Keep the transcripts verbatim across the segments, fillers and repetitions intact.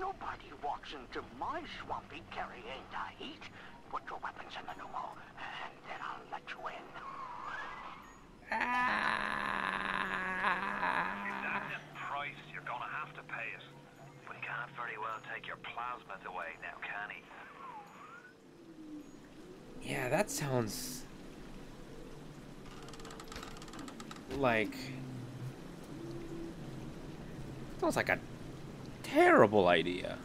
Nobody walks into my swampy carrying the heat. Put your weapons in the noodle, and then I'll let you in. Is that the price? You're gonna have to pay it. But he can't very well take your plasmids away now, can he? Yeah, that sounds... like... sounds like a terrible idea.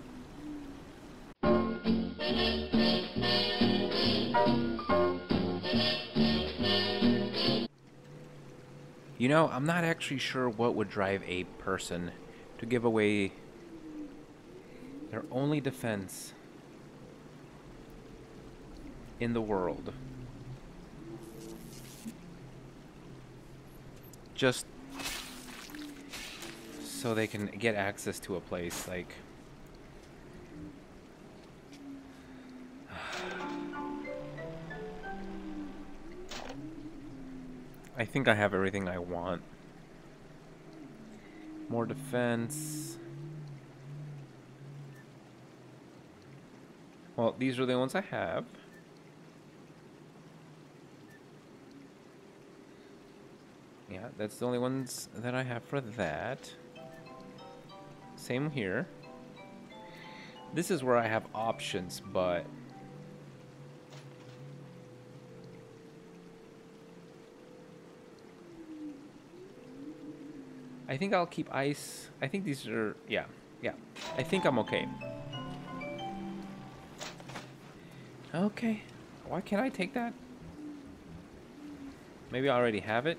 You know, I'm not actually sure what would drive a person to give away their only defense in the world just so they can get access to a place. Like, I think I have everything I want. More defense. Well, these are the ones I have. Yeah, that's the only ones that I have for that. Same here. This is where I have options, but... I think I'll keep ice. I think these are... yeah, yeah. I think I'm okay. Okay. Why can't I take that? Maybe I already have it.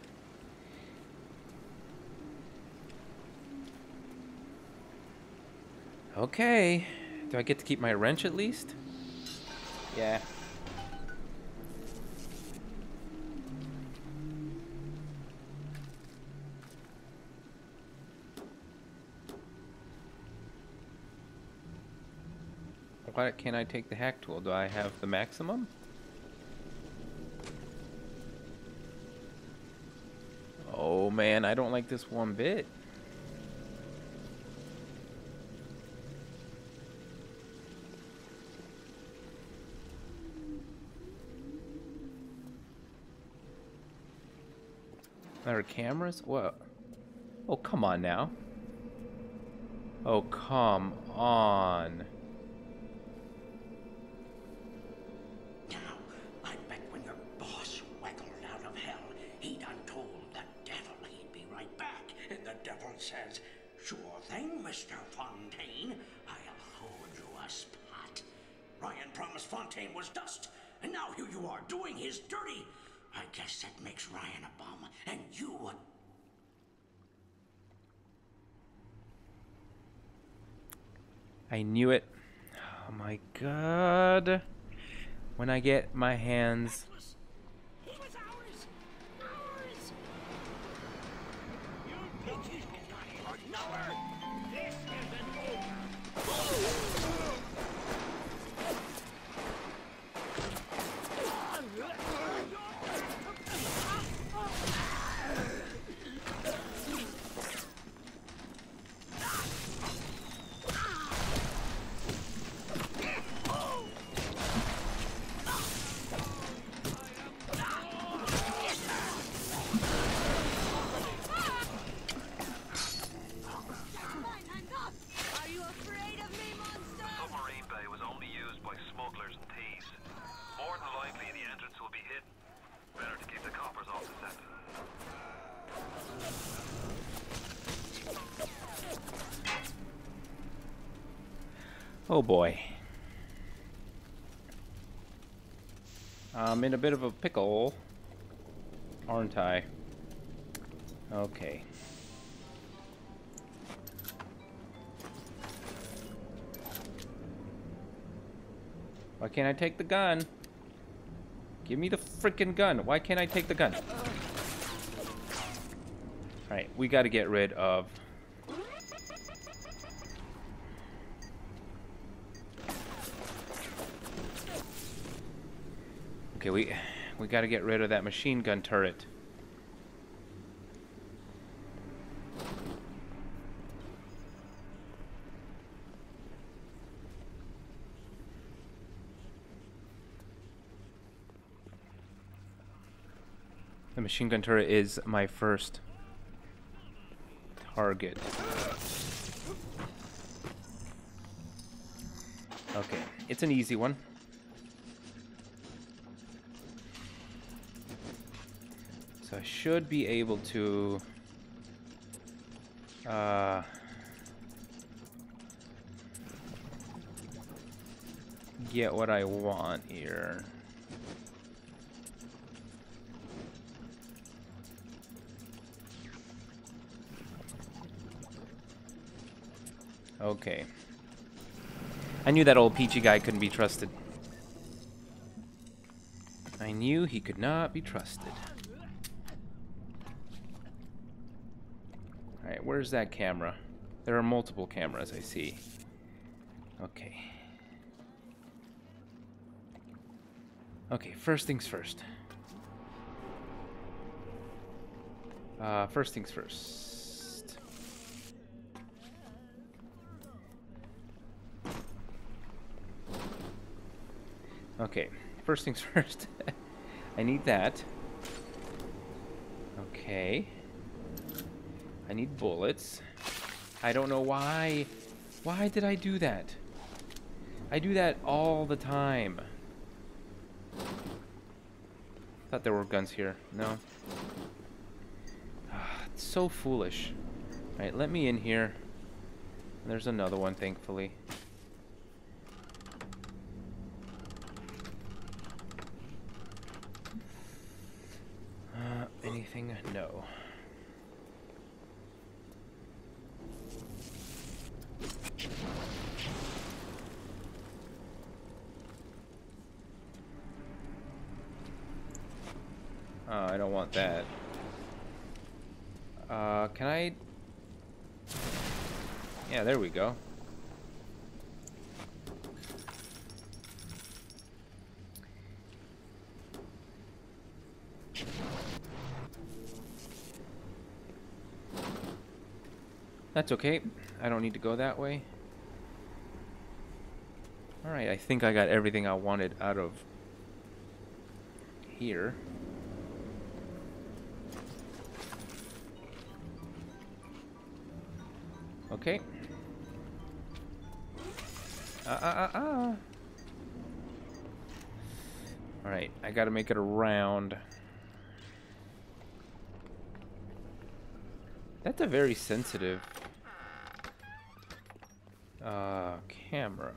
Okay. Do I get to keep my wrench at least? Yeah. Why can't I take the hack tool? Do I have the maximum? Oh man, I don't like this one bit. There are cameras? What? Oh, come on now. Oh, come on. Says, sure thing, Mister Fontaine. I'll hold you a spot. Ryan promised Fontaine was dust, and now here you are doing his dirty. I guess that makes Ryan a bum, and you a... I knew it. Oh my god. When I get my hands... Oh boy. I'm in a bit of a pickle, aren't I? Okay. Why can't I take the gun? Give me the frickin' gun. Why can't I take the gun? Alright, we gotta get rid of... Okay, we we got to get rid of that machine gun turret. The machine gun turret is my first target. Okay, it's an easy one. So I should be able to uh, get what I want here. Okay. I knew that old Peachy guy couldn't be trusted. I knew he could not be trusted. Alright, where's that camera? There are multiple cameras, I see. Okay. Okay, first things first. Uh, first things first. Okay, first things first. I need that. Okay. I need bullets. I don't know why. Why did I do that? I do that all the time. Thought there were guns here. No. Ah, it's so foolish. Alright, let me in here. There's another one, thankfully. No. Oh, I don't want that. Uh, can I? Yeah, there we go. That's okay. I don't need to go that way. Alright, I think I got everything I wanted out of here. Okay. Uh, uh, uh, uh. Alright, I gotta make it around. That's a very sensitive... Uh, camera.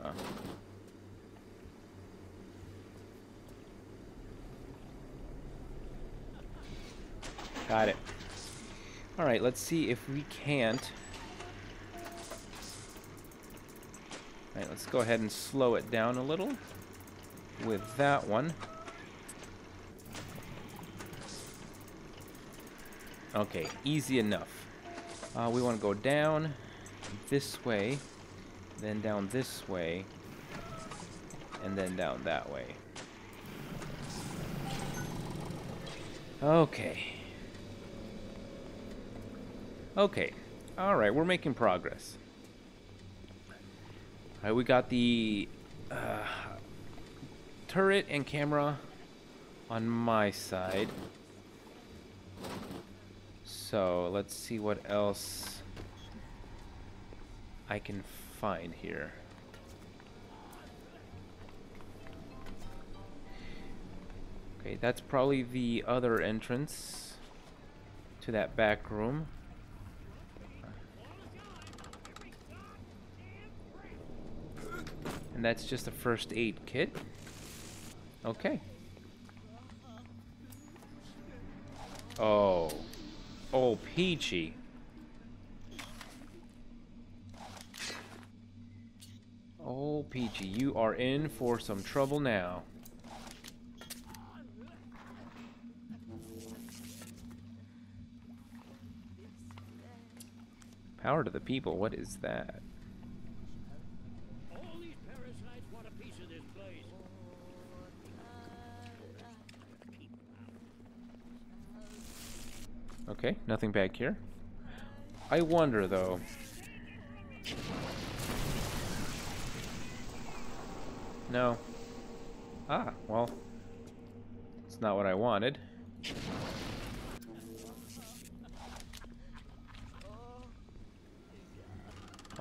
Got it. All right, let's see if we can't. All right, let's go ahead and slow it down a little with that one. Okay, easy enough. Uh, we want to go down this way. Then down this way, and then down that way. Okay. Okay. All right, we're making progress. All right, we got the uh, turret and camera on my side. So let's see what else I can find. Find here. Okay, that's probably the other entrance to that back room. And that's just a first aid kit. Okay. Oh. Oh, Peachy. Oh, Peachy, you are in for some trouble now. Power to the people, what is that? All these parasites want a piece of this place. Okay, nothing back here. I wonder though. No. Ah, well. It's not what I wanted.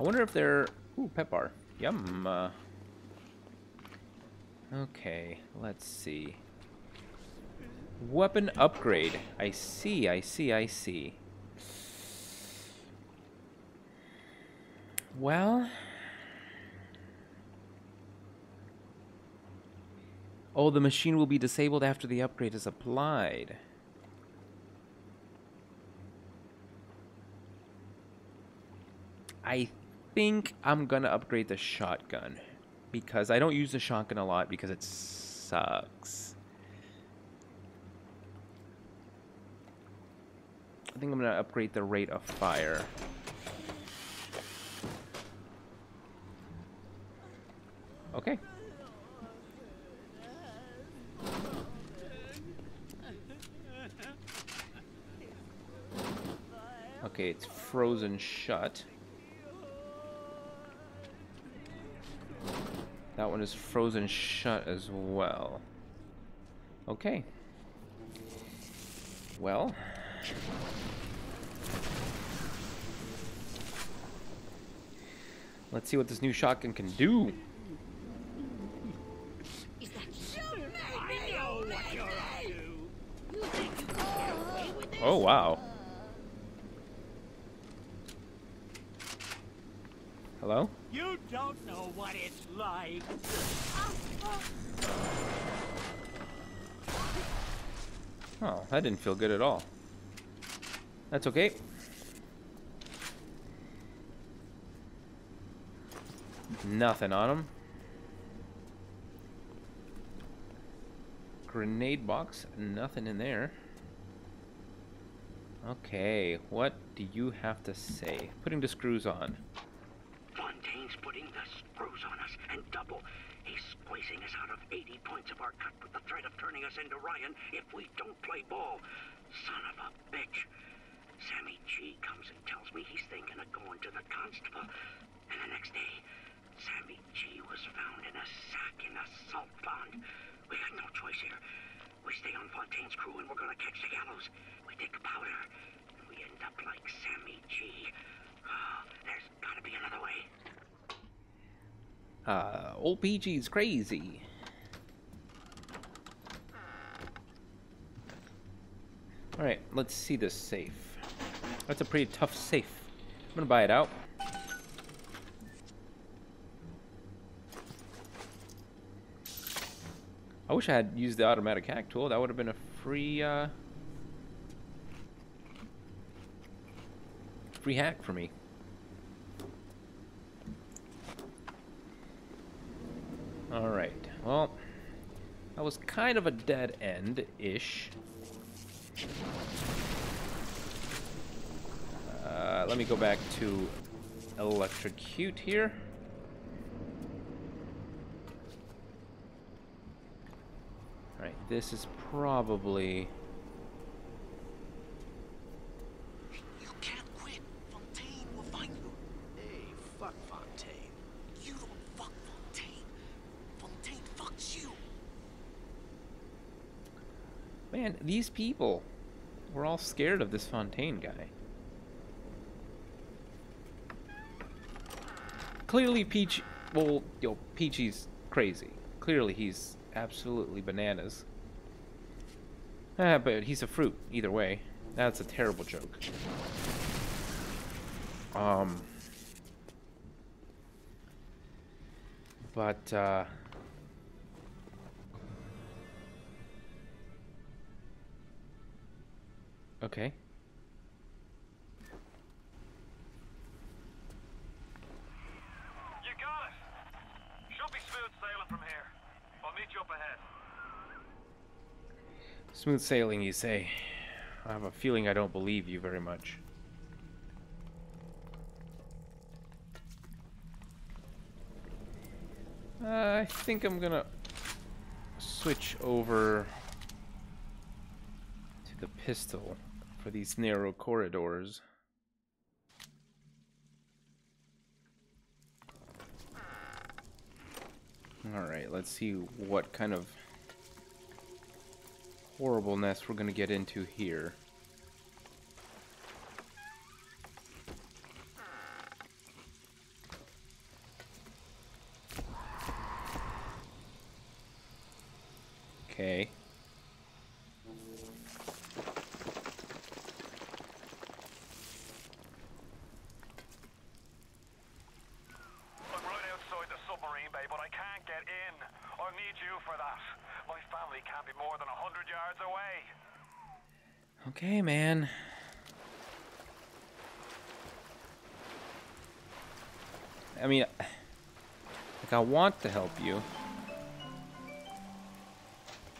I wonder if they're... Ooh, pet bar. Yum. Uh, okay, let's see. Weapon upgrade. I see, I see, I see. Well... Oh, the machine will be disabled after the upgrade is applied. I think I'm gonna upgrade the shotgun, because I don't use the shotgun a lot because it sucks. I think I'm gonna upgrade the rate of fire. Okay. Okay, it's frozen shut. That one is frozen shut as well. Okay. Well. Let's see what this new shotgun can do. Oh, wow. Hello? You don't know what it's like. Oh, that didn't feel good at all. That's okay. Nothing on him. Grenade box, nothing in there. Okay, what do you have to say? Putting the screws on. Fontaine's putting the screws on us, and double. He's squeezing us out of eighty points of our cut with the threat of turning us into Ryan if we don't play ball. Son of a bitch. Sammy G comes and tells me he's thinking of going to the constable. And the next day, Sammy G was found in a sack in a salt pond. We got no choice here. We stay on Fontaine's crew and we're gonna catch the gallows. We take a powder and we end up like Sammy G. Oh, there's gotta be another way. Uh, old Peachy's crazy. Alright, let's see this safe. That's a pretty tough safe. I'm gonna buy it out. I wish I had used the automatic hack tool. That would have been a free, uh, free hack for me. All right. Well, that was kind of a dead end-ish. Uh, let me go back to electrocute here. This is probably... You can't quit. Fontaine will find you. Hey, fuck Fontaine. You don't fuck Fontaine. Fontaine fucks you. Man, these people were all scared of this Fontaine guy. Clearly Peach... Well, yo, Peachy's crazy. Clearly he's absolutely bananas. Ah, but he's a fruit, either way. That's a terrible joke. Um. But, uh. Okay. You got it! Should be smooth sailing from here. I'll meet you up ahead. Smooth sailing, you say? I have a feeling I don't believe you very much. Uh, I think I'm gonna switch over to the pistol for these narrow corridors. Alright, let's see what kind of horrible nest we're gonna get into here. Okay, man. I mean, like, I want to help you.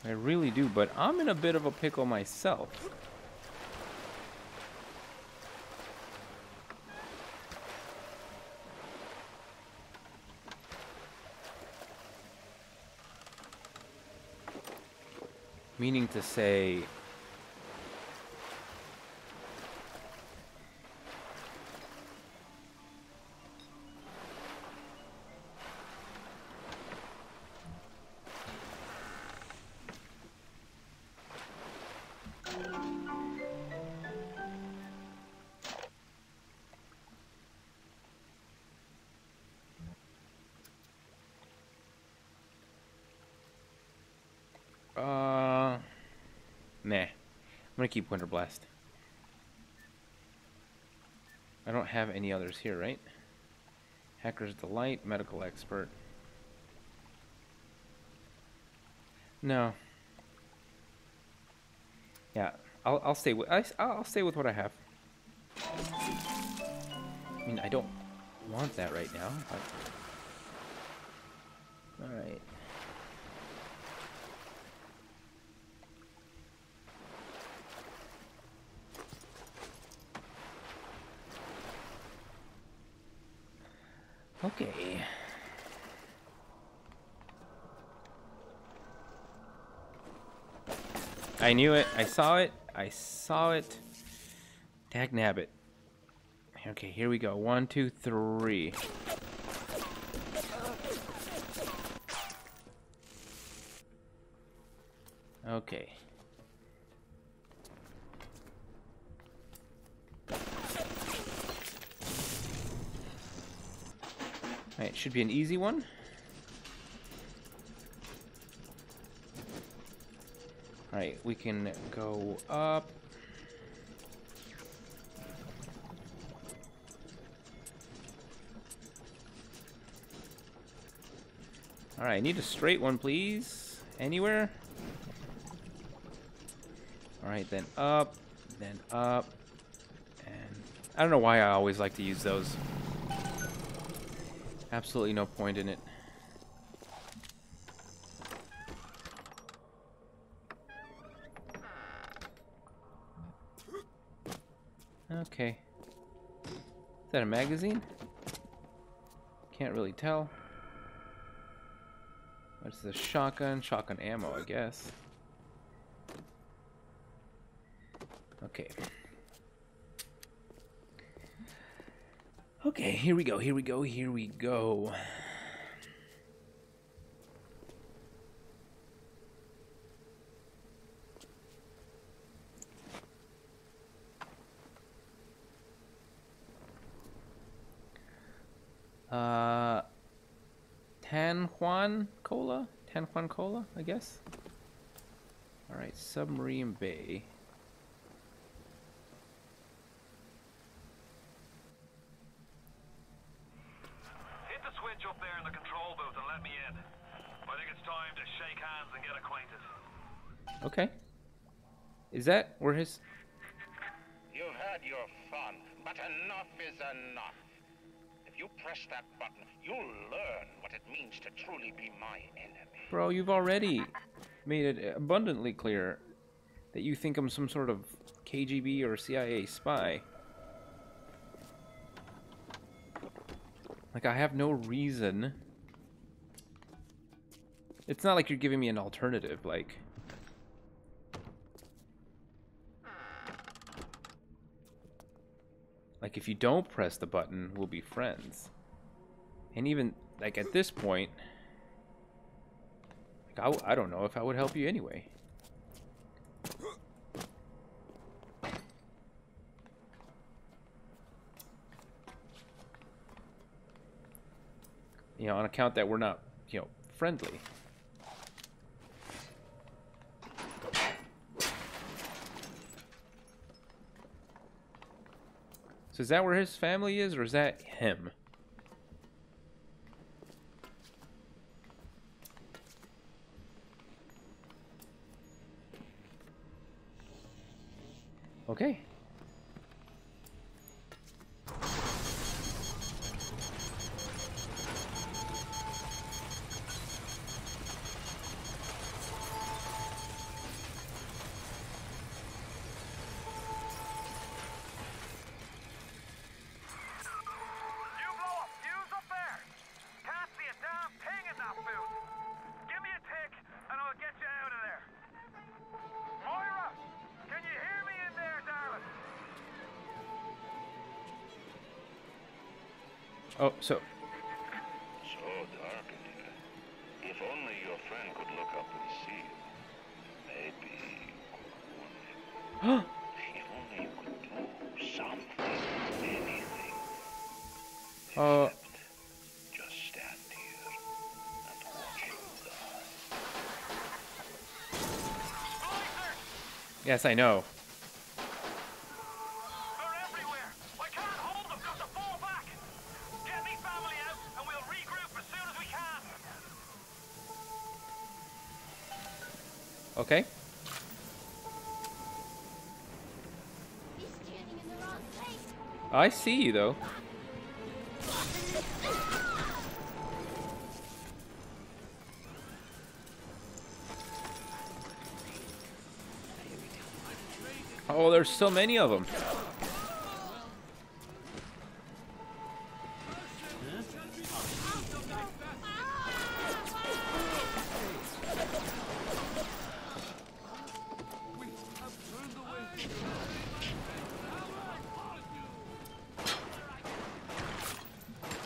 I really do, but I'm in a bit of a pickle myself. Meaning to say... Uh, nah. I'm gonna keep Winter Blast. I don't have any others here, right? Hacker's Delight, Medical Expert. No. Yeah, I'll I'll stay with I I'll stay with what I have. I mean, I don't want that right now. But... All right. Okay. I knew it. I saw it. I saw it. Dag nabbit. Okay, here we go. One, two, three. Okay. Alright, should be an easy one. Alright, we can go up. Alright, I need a straight one, please. Anywhere? Alright, then up, then up. And I don't know why I always like to use those. Absolutely no point in it. Okay. Is that a magazine? Can't really tell. What's the shotgun? Shotgun ammo, I guess. Okay. Okay, here we go, here we go, here we go. Uh, Tan Juan Cola? Tan Juan Cola, I guess? Alright, Submarine Bay. Okay. Is that where his... You've had your fun, but enough is enough. If you press that button, you'll learn what it means to truly be my enemy. Bro, you've already made it abundantly clear that you think I'm some sort of K G B or C I A spy. Like, I have no reason. It's not like you're giving me an alternative, like... Like, if you don't press the button, we'll be friends. And even, like, at this point, like, I, w I don't know if I would help you anyway. You know, on account that we're not, you know, friendly. So is that where his family is, or is that him? Okay. Oh, so... So dark in here. If only your friend could look up and see you. Maybe you could warn him. If only you could do something, anything. Oh. Uh, just stand here and watch him die. Yes, I know. Okay. He's standing in the wrong place. I see you though. Oh, there's so many of them.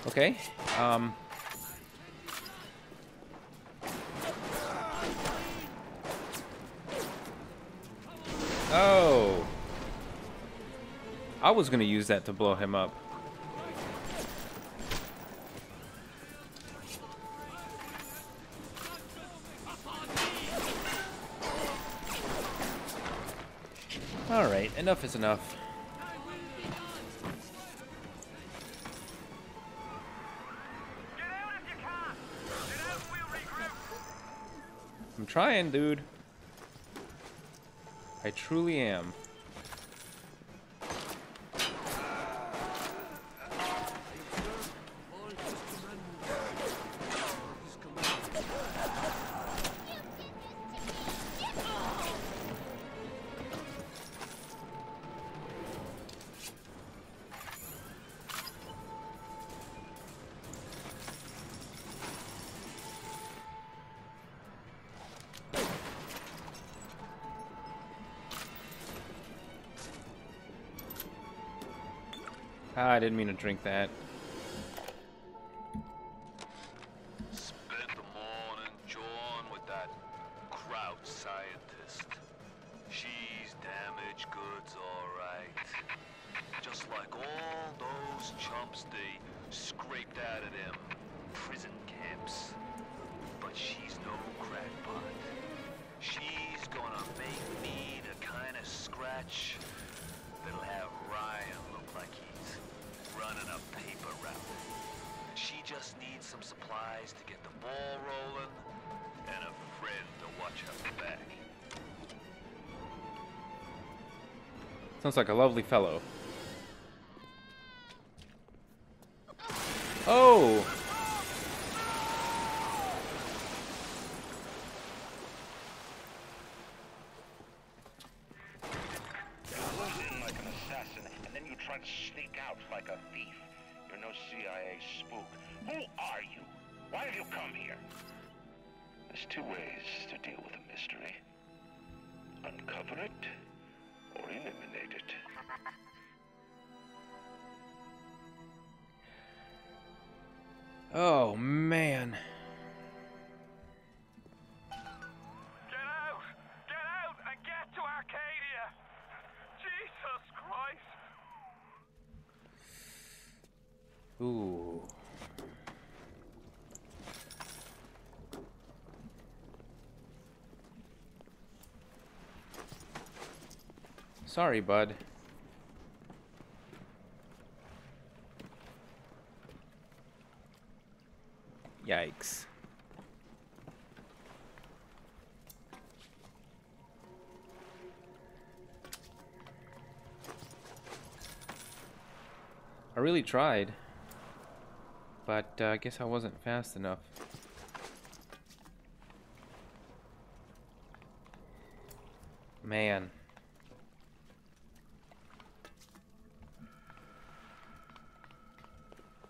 Okay. Um. Oh. I was gonna use that to blow him up. All right. Enough is enough. Trying, dude. I truly am. Ah, I didn't mean to drink that. Spent the morning jawing with that crowd scientist. She's damaged goods, all right. Just like all those chumps they scraped out of them prison camps. But she's no crackpot. She's gonna make me the kind of scratch that'll have Ryan look like he running a paper route. She just needs some supplies to get the ball rolling and a friend to watch her back. Sounds like a lovely fellow. Oh! Oh, man. Get out! Get out and get to Arcadia! Jesus Christ! Ooh. Sorry, bud. Yikes. really tried, but uh, I guess I wasn't fast enough. Man.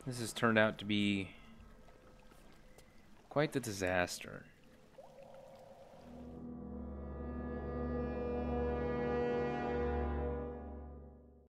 This has turned out to be quite the disaster.